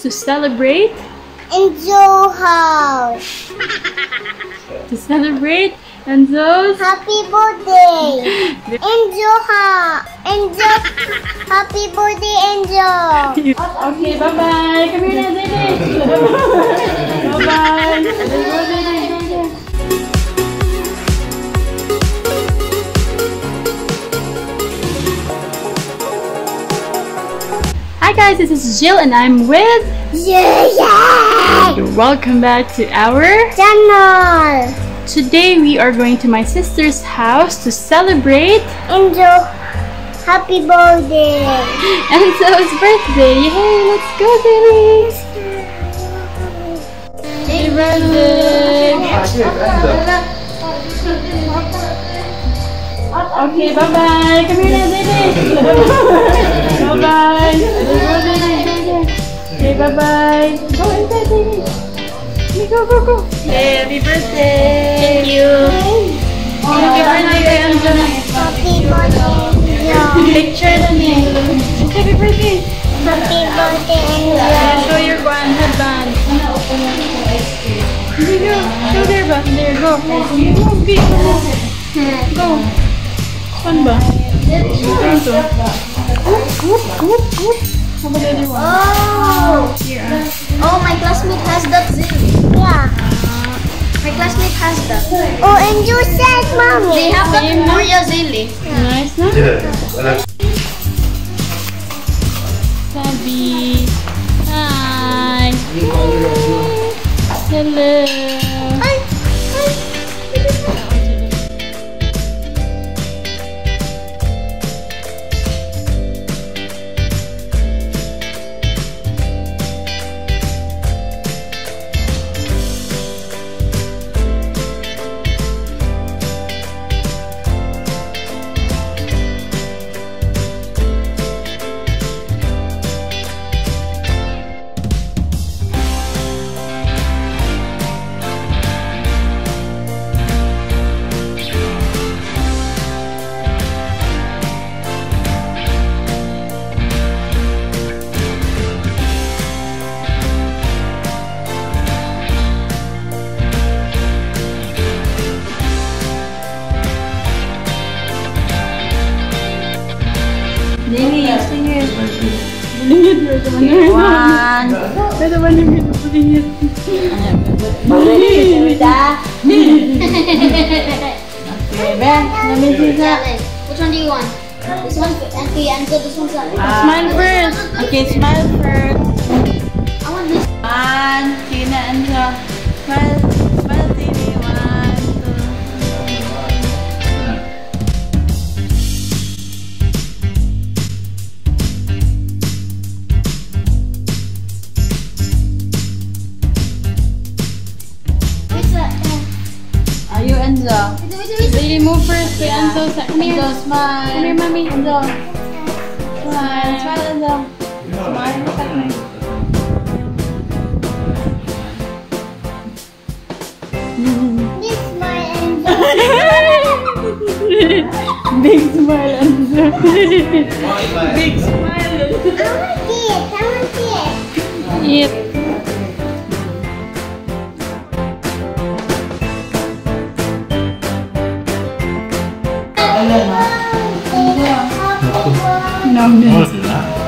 house to celebrate Enzo's house. To celebrate Enzo's happy birthday. Enzo, happy birthday, Enzo. Okay, bye bye. Come here, Enzo. Bye bye. Bye bye. Hi guys, this is Jill and I'm with Jill. Welcome back to our channel. Today we are going to my sister's house to celebrate Enzo happy birthday. Enzo's birthday. Yay, let's go baby. Happy birthday. Okay, bye bye. Come here, baby. Bye bye. Say bye bye. Go inside, baby. Go, go, go. Hey, happy birthday. Thank you. Happy birthday, Enzo. Happy birthday. Picture the name. Happy birthday. Happy birthday, Enzo. Show your headband. There you go. Show their band. There you go. Go. Fun ba? Oh! Oh, my classmate has that zip. Yeah. My classmate has that. Oh, and you said, Mommy. They have that Moria Zilly. Nice, no? Yeah. Sabi. Hi. Hello. Hi. Which one do you want? This one and this one. Smile first. Okay, smile first. I want this one. Tina and her. Smile, Tina. 1, 2, 3. Enzo. Baby, move first. Yeah. Enzo, come here. Enzo, smile. Come here, mommy. Enzo. Smile. Smile, Enzo. Smile. Big smile, Enzo. Big smile, Enzo. Big smile, Enzo. I want to see it. Yep. No, no.